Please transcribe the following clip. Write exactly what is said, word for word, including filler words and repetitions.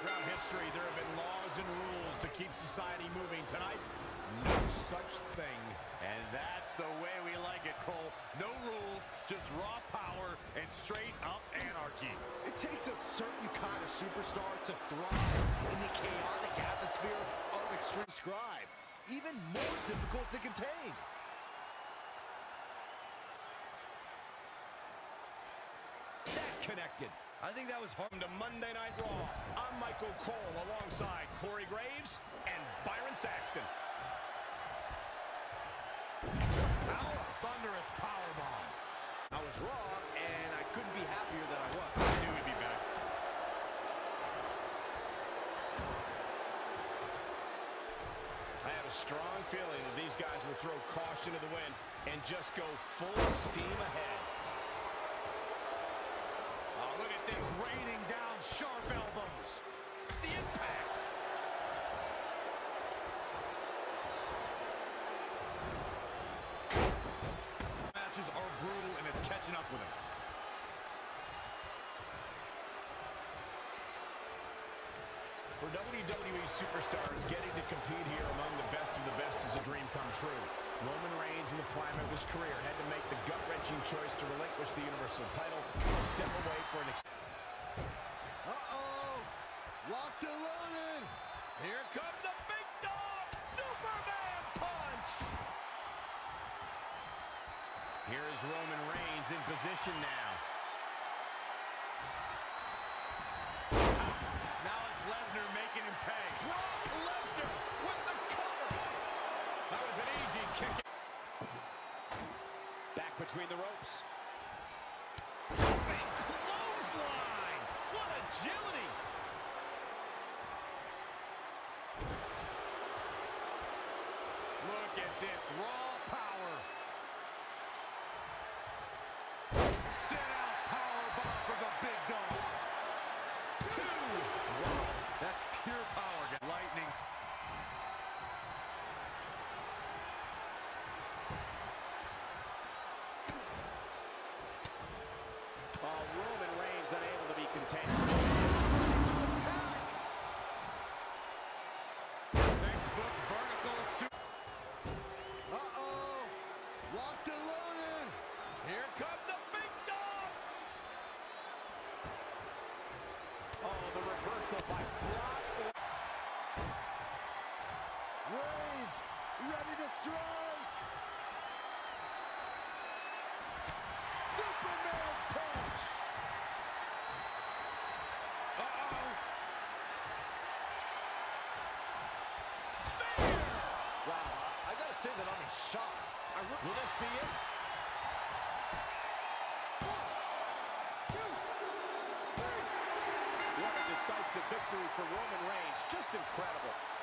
throughout history, there have been laws and rules to keep society moving. Tonight, no such thing. And that's the way we like it, Cole. No rules, just raw power and straight-up anarchy. It takes a certain kind of superstar to thrive in the chaotic atmosphere of Extreme Scribe. Even more difficult to contain. Connected. I think that was hard. To Monday Night Raw. I'm Michael Cole alongside Corey Graves and Byron Saxton. Power, thunderous powerbomb. I was wrong, and I couldn't be happier than I was. I knew he'd be back. I have a strong feeling that these guys will throw caution to the wind and just go full steam ahead. Look at this, raining down sharp elbows. The impact. Matches are brutal, and it's catching up with him. For W W E superstars, getting to compete here among the best of the best is a dream come true. Roman Reigns, in the prime of his career, had to make the gut-wrenching choice to relinquish the Universal title and step away for an ex... Uh-oh! Locked and loaded! Here comes the big dog! Superman punch! Here is Roman Reigns in position now. Now it's Lesnar making him pay. Brock Lesnar with the cover! That was an easy kick. Back between the ropes. Jumping clothesline! What agility! Look at this raw power. Set out powerbomb for the big dog. Two! Wow, that's pure power. Lightning. Uh, Roman Reigns unable to be contained. Textbook vertical suit. Uh-oh. Locked and loaded. Here comes the big dog. Oh, the reversal by Brock. Reigns ready to strike. Superman punch. I gotta say that I'm in shock. I Will this be it? One, two, three. What a decisive victory for Roman Reigns. Just incredible.